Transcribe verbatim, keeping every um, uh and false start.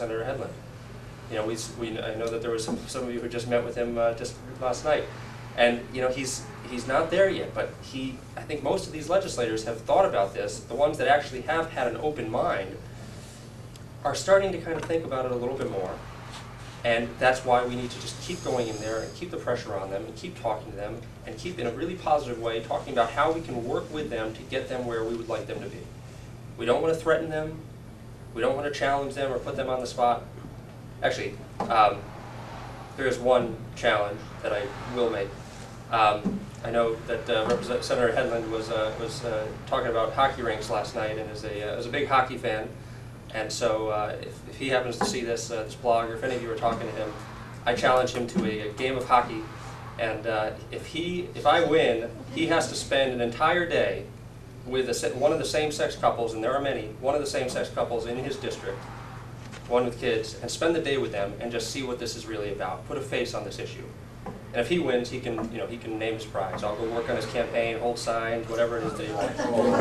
like Senator Hedlund. You know, we, we, I know that there was some, some of you who just met with him uh, just last night. And, you know, he's, he's not there yet, but he, I think most of these legislators have thought about this. The ones that actually have had an open mind are starting to kind of think about it a little bit more. And that's why we need to just keep going in there and keep the pressure on them and keep talking to them and keep, in a really positive way, talking about how we can work with them to get them where we would like them to be. We don't want to threaten them. We don't want to challenge them or put them on the spot. Actually, um, there is one challenge that I will make. Um, I know that uh, Representative Senator Hedlund was, uh, was uh, talking about hockey rinks last night and is a, uh, is a big hockey fan. And so uh, if, if he happens to see this, uh, this blog, or if any of you are talking to him, I challenge him to a, a game of hockey. And uh, if, he, if I win, he has to spend an entire day with a, one of the same-sex couples, and there are many, one of the same-sex couples in his district, one with kids, and spend the day with them and just see what this is really about. Put a face on this issue. And if he wins, he can, you know, he can name his prize. I'll go work on his campaign, hold signs, whatever it is that he wants.